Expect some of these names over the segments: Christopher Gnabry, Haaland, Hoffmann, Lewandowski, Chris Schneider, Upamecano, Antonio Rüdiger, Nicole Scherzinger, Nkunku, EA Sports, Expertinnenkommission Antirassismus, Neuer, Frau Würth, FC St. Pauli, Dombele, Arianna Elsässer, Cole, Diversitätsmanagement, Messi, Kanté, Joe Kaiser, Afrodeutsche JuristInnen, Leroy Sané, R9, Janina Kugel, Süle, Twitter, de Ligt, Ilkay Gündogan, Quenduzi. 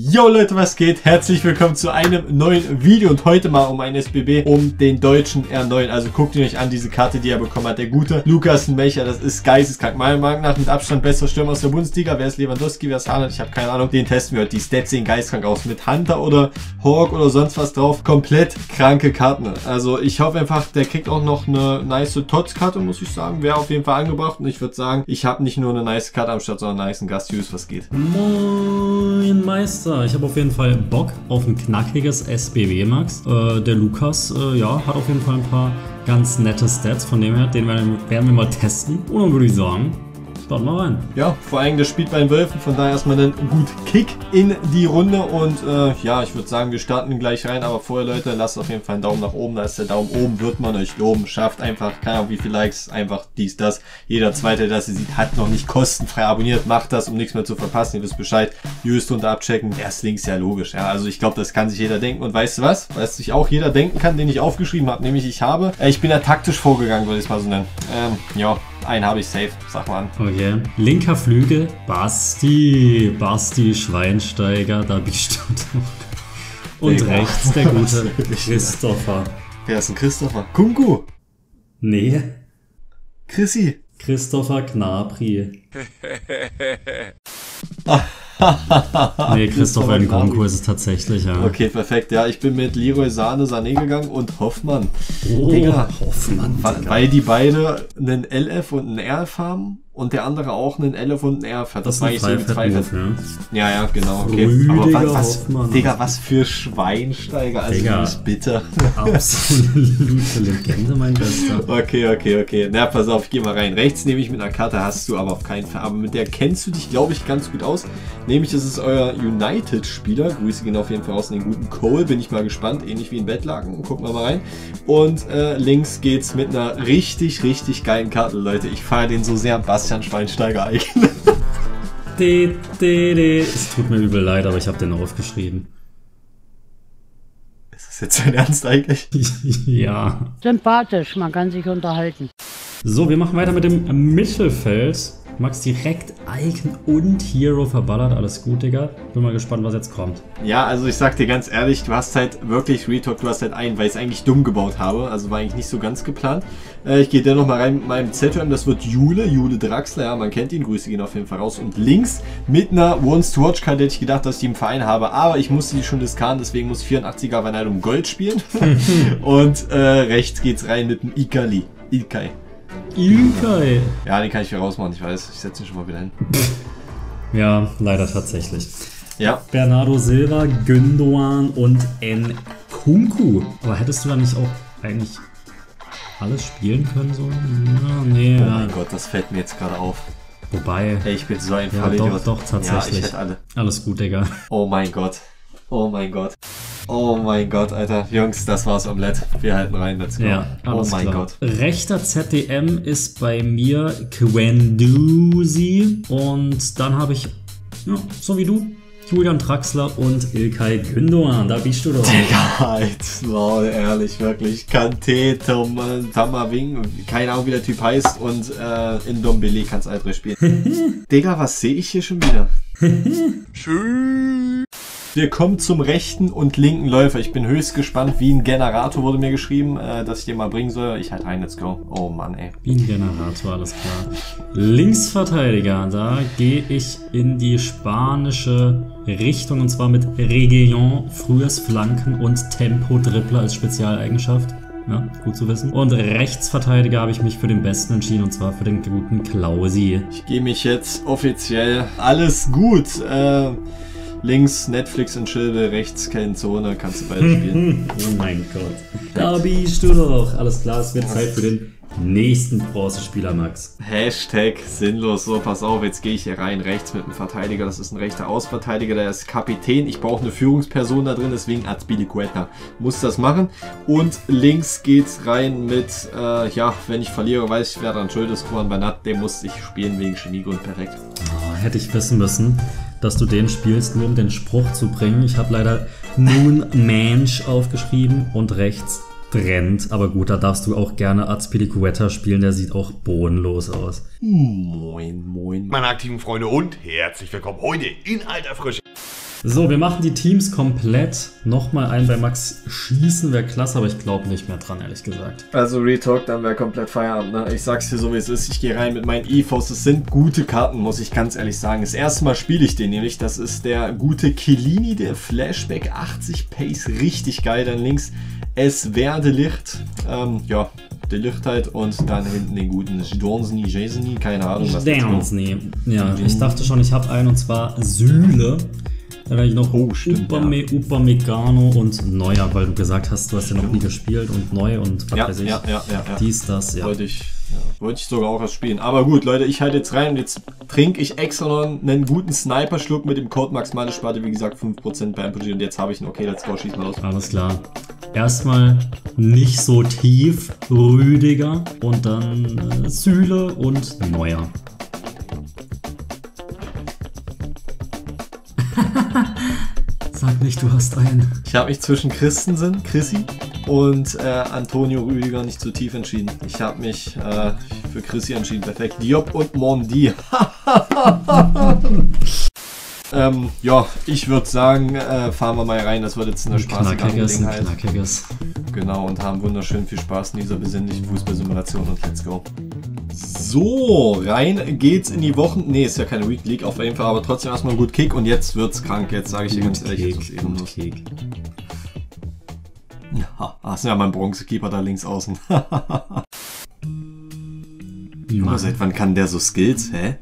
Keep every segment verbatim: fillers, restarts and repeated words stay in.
Yo Leute, was geht? Herzlich willkommen zu einem neuen Video und heute mal um einen S B B, um den deutschen R neun. Also guckt ihr euch an, diese Karte, die er bekommen hat, der gute Lukas Nmecha, das ist geisteskrank. Meiner Meinung nach mit Abstand bester Stürmer aus der Bundesliga. Wer ist Lewandowski, wer ist Haaland? Ich habe keine Ahnung, den testen wir heute. Die Stats sehen geistkrank aus, mit Hunter oder Hawk oder sonst was drauf. Komplett kranke Karten. Also ich hoffe einfach, der kriegt auch noch eine nice Tots-Karte, muss ich sagen. Wäre auf jeden Fall angebracht und ich würde sagen, ich habe nicht nur eine nice Karte am Start, sondern einen nice Gast-Use, was geht. Moin Meister. Ich habe auf jeden Fall Bock auf ein knackiges S B B, Max. Äh, der Lukas äh, ja, hat auf jeden Fall ein paar ganz nette Stats, von dem her, den werden wir mal testen. Und dann würde ich sagen, starten wir rein. Ja, vor allem das spielt bei den Wölfen, von daher erstmal einen guten Kick in die Runde. Und äh, ja, ich würde sagen, wir starten gleich rein. Aber vorher, Leute, lasst auf jeden Fall einen Daumen nach oben. Da ist der Daumen oben, wird man euch loben. Schafft einfach, keine Ahnung wie viele Likes, einfach dies, das. Jeder Zweite, das ihr seht, hat noch nicht kostenfrei abonniert. Macht das, um nichts mehr zu verpassen. Ihr wisst Bescheid. Just und abchecken. Erst links, ja logisch. Ja, also ich glaube, das kann sich jeder denken. Und weißt du was? Was sich auch jeder denken kann, den ich aufgeschrieben habe. Nämlich, ich habe, äh, ich bin da taktisch vorgegangen, würde ich es mal so nennen. Ähm, ja. Einen habe ich safe, sag mal an. Okay. Linker Flügel, Basti. Basti Schweinsteiger, da bist du. Und Digga. Rechts der gute Christopher. Wer ist denn Christopher? Nkunku. Nee. Chrissy. Christopher Gnabry. Nee, Christopher Nkunku ist es tatsächlich, ja. Okay, perfekt. Ja, ich bin mit Leroy Sané, Sané gegangen und Hoffmann. Oh, Digga. Hoffmann, Digga. Weil die beide einen L F und einen R F haben und der andere auch einen L F und einen R F hat. Das, das war ich so bezweifelt. Ja, ja, genau. Okay. Rüdiger, aber was, was, Digga, was für Schweinsteiger. Also, Digga. Das ist bitter. Absolute Legende, mein Bester. Okay, okay, okay. Na, pass auf, ich geh mal rein. Rechts nehme ich mit einer Karte, hast du aber auf keinen Fall. Aber mit der kennst du dich, glaube ich, ganz gut aus. Nämlich ist es euer United-Spieler. Grüße gehen auf jeden Fall raus an den guten Cole. Bin ich mal gespannt. Ähnlich wie in Bettlaken. Gucken wir mal rein. Und äh, links geht's mit einer richtig, richtig geilen Karte, Leute. Ich feiere den so sehr. Bastian Schweinsteiger eigentlich. Es tut mir übel leid, aber ich habe den aufgeschrieben. Ist das jetzt dein Ernst eigentlich? Ja. Sympathisch, man kann sich unterhalten. So, wir machen weiter mit dem Mittelfeld. Max direkt Icon und Hero verballert. Alles gut, Digga. Bin mal gespannt, was jetzt kommt. Ja, also ich sag dir ganz ehrlich, du hast halt wirklich Retalk, du hast halt einen, weil ich es eigentlich dumm gebaut habe. Also war eigentlich nicht so ganz geplant. Äh, ich gehe dennoch mal rein mit meinem Z M. Das wird Jule, Jule Draxler. Ja, man kennt ihn. Grüße gehen auf jeden Fall raus. Und links mit einer Once-to-Watch-Karte hätte ich gedacht, dass ich die im Verein habe. Aber ich musste die schon diskarten, deswegen muss vierundachtziger Bernardo um Gold spielen. Und äh, rechts geht's rein mit dem Ikali. Ilkay. Ilkay. Ja, den kann ich hier rausmachen, ich weiß. Ich setze ihn schon mal wieder hin. Ja, leider tatsächlich. Ja. Bernardo Silva, Gündogan und Nkunku. Aber hättest du da nicht auch eigentlich alles spielen können? So? Ja, nee, oh mein ja. Gott, das fällt mir jetzt gerade auf. Wobei. Ey, ich bin so ein Fall. Ja, doch, doch, tatsächlich. Ja, ich hätte alle. Alles gut, Digga. Oh mein Gott. Oh mein Gott. Oh mein Gott, Alter. Jungs, das war's Omelette. Wir halten rein, let's go. Ja, oh mein klar. Gott. Rechter Z D M ist bei mir Quenduzi. Und dann habe ich, ja, so wie du, Julian Draxler und Ilkay Gündogan. Da bist du doch. Digga, jetzt, lol, ehrlich, wirklich. Kanté, Tamaving, keine Ahnung, wie der Typ heißt. Und äh, in Dombele kannst du Altre spielen. Digga, was sehe ich hier schon wieder? Tschüss. Wir kommen zum rechten und linken Läufer. Ich bin höchst gespannt, wie ein Generator wurde mir geschrieben, äh, dass ich den mal bringen soll. Ich halt rein, let's go. Oh Mann, ey. Wie ein Generator, alles klar. Linksverteidiger, da gehe ich in die spanische Richtung und zwar mit Regillon, frühes Flanken und Tempo-Dribbler als Spezialeigenschaft. Ja, gut zu wissen. Und Rechtsverteidiger habe ich mich für den Besten entschieden, und zwar für den guten Klausi. Ich gehe mich jetzt offiziell alles gut, äh... links Netflix und Schilde, rechts Kennzone, kannst du beide spielen. Oh mein Gott. Da bist du doch. Alles klar, es wird Zeit für den nächsten Bronzespieler, Max. Hashtag sinnlos. So, pass auf, jetzt gehe ich hier rein. Rechts mit einem Verteidiger, das ist ein rechter Außenverteidiger, der ist Kapitän. Ich brauche eine Führungsperson da drin, deswegen Azpilicueta muss das machen. Und links geht's rein mit, äh, ja, wenn ich verliere, weiß ich, wer daran schuld ist. Juan Bernat, den muss ich spielen wegen Chemiegrund, perfekt. Oh, hätte ich wissen müssen, dass du den spielst, nur um den Spruch zu bringen. Ich habe leider nun Mensch aufgeschrieben und rechts Trend. Aber gut, da darfst du auch gerne Azpilicueta spielen, der sieht auch bodenlos aus. Moin, moin. Meine aktiven Freunde und herzlich willkommen heute in alter Frische. So, wir machen die Teams komplett. Nochmal einen bei Max schießen wäre klasse, aber ich glaube nicht mehr dran, ehrlich gesagt. Also Retalk, dann wäre komplett Feierabend, ne? Ich sag's dir so, wie es ist. Ich gehe rein mit meinen E Vs. Das sind gute Karten, muss ich ganz ehrlich sagen. Das erste Mal spiele ich den nämlich. Das ist der gute Chiellini, der Flashback achtzig Pace. Richtig geil. Dann links es wäre de Ligt. Ähm, ja, de Ligt halt. Und dann hinten den guten Szczęsny, Szczęsny, keine Ahnung, was das ist. Ja, ich dachte schon, ich habe einen, und zwar Süle. Da werde ich noch oh, stimmt, Upame, ja. Upamecano und Neuer, weil du gesagt hast, du hast stimmt. ja noch nie gespielt und neu und was ja, weiß ich. Ja, ja, ja, ja. Dies, das, ja. Wollte ich, ja. Wollte ich sogar auch was spielen. Aber gut, Leute, ich halte jetzt rein und jetzt trinke ich extra noch einen guten Sniper-Schluck mit dem Code maximale Sparte, wie gesagt, fünf Prozent bei Emporgy, und jetzt habe ich ihn. Okay, let's go, schieß mal los. Alles klar. Erstmal nicht so tief, Rüdiger und dann äh, Süle und Neuer. Sag nicht, du hast einen. Ich habe mich zwischen Christensen, Chrissy und äh, Antonio Rüdiger nicht zu tief entschieden. Ich habe mich äh, für Chrissy entschieden. Perfekt. Diop und Mondi. ähm, ja, ich würde sagen, äh, fahren wir mal rein. Das wird jetzt eine spaßige Angelegenheit. Genau, und haben wunderschön viel Spaß in dieser besinnlichen Fußballsimulation, und let's go. So, rein geht's in die Wochen. Ne, ist ja keine Week League auf jeden Fall, aber trotzdem erstmal gut Kick, und jetzt wird's krank. Jetzt sage ich dir ganz ehrlich, jetzt ist eben los. Ja, das ist ja mein Bronzekeeper da links außen. Aber seit wann kann der so Skills, hä?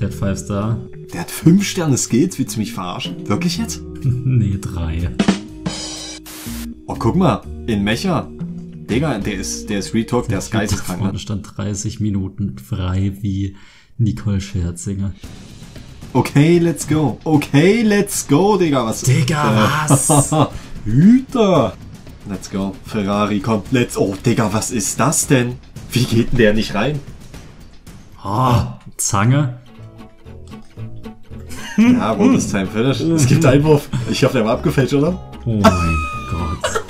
Der hat fünf Star. Der hat fünf Sterne Skills, willst du mich verarschen? Wirklich jetzt? Nee, drei. Oh, guck mal, in Mecha. Digga, der ist, der ist Retalk, der ist geisteskrank. Da stand dreißig Minuten frei wie Nicole Scherzinger. Okay, let's go. Okay, let's go, Digga. Was? Digga, äh, was? Hüter. Let's go. Ferrari kommt. Let's. Oh, Digga, was ist das denn? Wie geht denn der nicht rein? Oh, Zange. Ja, bonus time finish. Es gibt Einwurf. Ich hoffe, der war abgefälscht, oder? Oh mein Gott.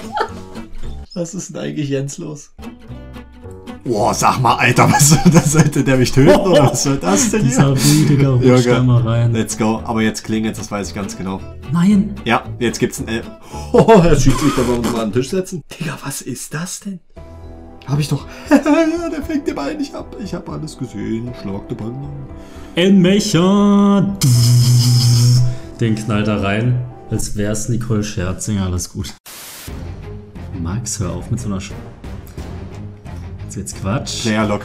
Was ist denn eigentlich Jens los? Boah, sag mal, Alter, was soll das? Sollte der mich töten, oder was soll das denn hier? Dieser Rüdiger rutscht da mal rein. Let's go. Aber jetzt klingelt, das weiß ich ganz genau. Nein. Ja, jetzt gibt's ein L. Oh, er schießt mich, da wollen wir mal an den Tisch setzen. Digga, was ist das denn? Hab ich doch... Der fängt den Ball nicht ab. Ich hab alles gesehen. Schlag den Ball an. Nmecha. Den knallt er rein. Als wär's Nicole Scherzinger. Alles gut. Max, hör auf mit so einer Sch... Jetzt wird's Quatsch. Naja, lock.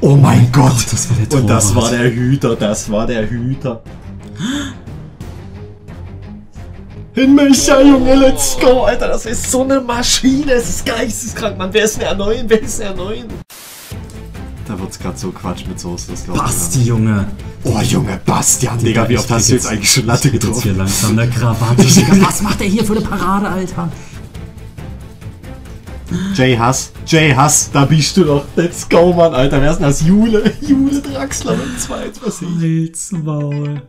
Oh mein oh Gott. Gott, das war der Torwart. Und das war der Hüter, das war der Hüter. Nmecha, Junge, let's go, Alter, das ist so eine Maschine, es ist geisteskrank, Mann. Wer ist denn der Neuen, wer ist denn der Neuen? Da wird's gerade so Quatsch mit Soße, das glaube ich. Basti, Junge. Oh, Junge, Bastian, Digga, wie oft hast du jetzt eigentlich schon Latte getroffen? Ich krieg jetzt hier langsam eine Krawatte, Digga. Was macht der hier für eine Parade, Alter? Jay Hass, Jay Hass, da bist du doch. Let's go, Mann, Alter. Wer ist denn das? Jule, Jule Draxler mit zwei eins, was ich. Maul.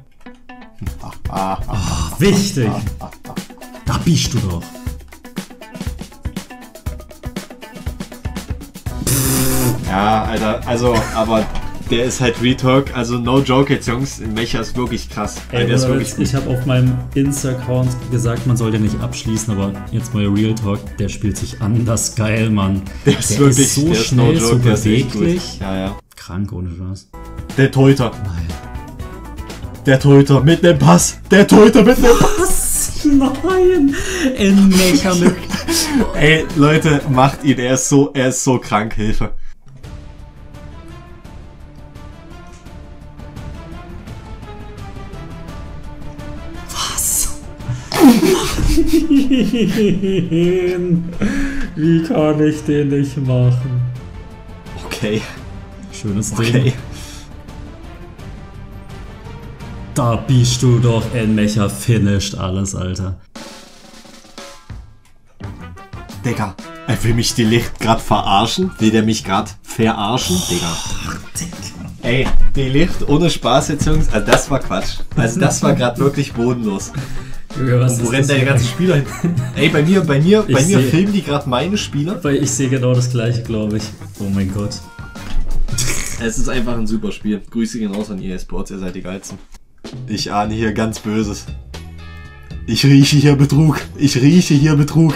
Ach, wichtig. Da bist du doch. Ja, Alter, also, aber der ist halt Retalk, also no joke jetzt, Jungs. Nmecha ist wirklich krass. Ey, der ist wirklich, ich habe auf meinem Insta-Account gesagt, man soll den nicht abschließen, aber jetzt mal Real Talk, der spielt sich anders geil, Mann. Der, der ist wirklich ist so der schnell, ist no joke, so beweglich. Ja, ja. Krank, ohne Spaß. Der Torhüter. Nein. Der Torhüter mit dem Pass. Der Torhüter mit dem Pass. Nein. Nmecha mit... Ey, Leute, macht ihn. Er ist so, er ist so krank. Hilfe. Wie kann ich den nicht machen? Okay. Schönes okay. Ding. Da bist du doch. Nmecha finished alles, Alter. Digga, er will mich de Ligt grad verarschen? Will der mich grad verarschen? Oh, Digga. Digga. Ey, de Ligt ohne Spaß jetzt, Jungs. Also das war Quatsch. Also das war grad wirklich bodenlos. Was und wo rennt deine ganzen Spieler hin? Ey, bei mir, bei mir, bei ich mir filmen die gerade meine Spieler. Weil ich sehe genau das gleiche, glaube ich. Oh mein Gott. Es ist einfach ein super Spiel. Grüße gehen raus an E A Sports, ihr seid die Geilsten. Ich ahne hier ganz Böses. Ich rieche hier Betrug. Ich rieche hier Betrug.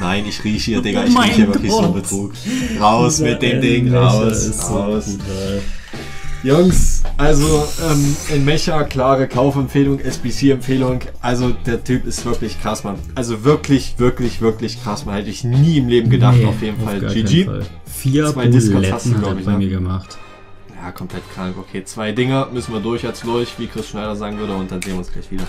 Nein, ich rieche hier, Digga. Ich rieche hier wirklich so Betrug. Raus mit dem Ding. Raus. Raus. Jungs, also ähm, Nmecha, klare Kaufempfehlung, S B C-Empfehlung. Also der Typ ist wirklich krass, Mann. Also wirklich, wirklich, wirklich krass, Mann. Hätte ich nie im Leben gedacht, nee, auf jeden auf Fall. G G. Fall. Vier zwei Discards hast du, glaube ich, bei mir gemacht. Ja, komplett krank. Okay, zwei Dinger müssen wir durch als Lurch, wie Chris Schneider sagen würde, und dann sehen wir uns gleich wieder.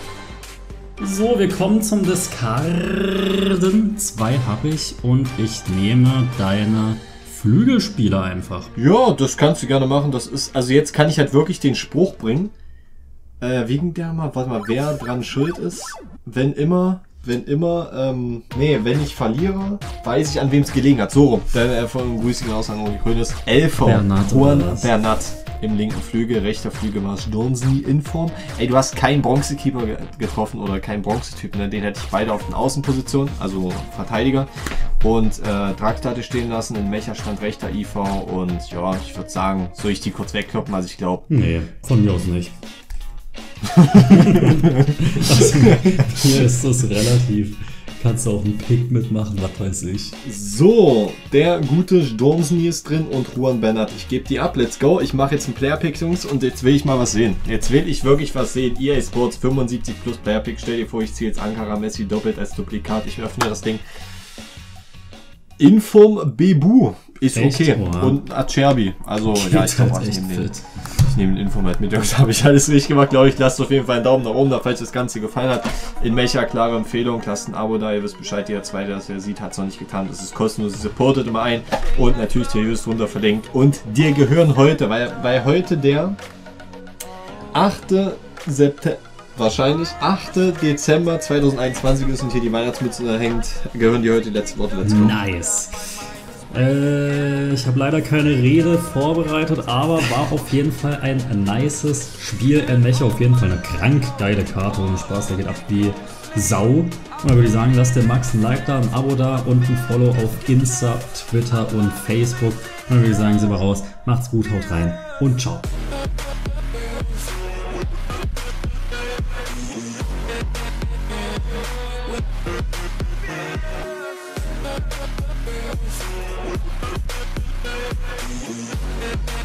So, wir kommen zum Discarden. Zwei habe ich und ich nehme deine Flügelspieler einfach. Ja, das kannst du gerne machen. Das ist, also jetzt kann ich halt wirklich den Spruch bringen. Äh, wegen der mal, warte mal, wer dran schuld ist. Wenn immer, wenn immer, ähm, nee, wenn ich verliere, weiß ich, an wem es gelegen hat. So rum. Dann äh, von Grüße hinaus an die Grünes. L V, Juan Bernat. Im linken Flügel, rechter Flügel war es Sturmsi in Form. Ey, du hast keinen Bronzekeeper ge getroffen oder keinen Bronzetypen, ne? Den hätte ich beide auf den Außenpositionen, also Verteidiger. Und äh, Draxler hatte stehen lassen, in Nmecha stand rechter I V und ja, ich würde sagen, soll ich die kurz wegkloppen, also ich glaube... Nee, von mir aus nicht. Also, hier ist das relativ... Kannst du auch einen Pick mitmachen, was weiß ich. So, der gute Szczęsny ist drin und Juan Bernat. Ich gebe die ab, let's go. Ich mache jetzt einen Player-Pick, Jungs, und jetzt will ich mal was sehen. Jetzt will ich wirklich was sehen. E A Sports fünfundsiebzig plus Player-Pick. Stell dir vor, ich ziehe jetzt Ankara Messi doppelt als Duplikat. Ich öffne das Ding. Inform Bebu ist echt? Okay. Wow. Und Acerbi. Also, geht ja, ich glaube, halt ich nehme den. Ich nehme den Informat mit, Jungs, habe ich alles richtig gemacht, glaube ich. Lasst auf jeden Fall einen Daumen nach oben da, falls das Ganze gefallen hat. Nmecha, klare Empfehlung, lasst ein Abo da, ihr wisst Bescheid, jeder Zweite, das ihr sieht, hat es noch nicht getan. Das ist kostenlos, supportet immer ein und natürlich der Jus runter verlinkt. Und dir gehören heute, weil, weil heute der achte September, wahrscheinlich achte Dezember zweitausendeinundzwanzig ist und hier die Weihnachtsmütze da hängt, gehören dir heute die letzten Worte dazu. Nice. Äh, ich habe leider keine Rede vorbereitet, aber war auf jeden Fall ein nices Spiel. Nmecha auf jeden Fall eine krank geile Karte und Spaß, der geht ab wie Sau. Und dann würde ich sagen, lasst dem Max ein Like da, ein Abo da und ein Follow auf Insta, Twitter und Facebook. Und dann würde ich sagen, sind wir raus. Macht's gut, haut rein und ciao. We'll be right back.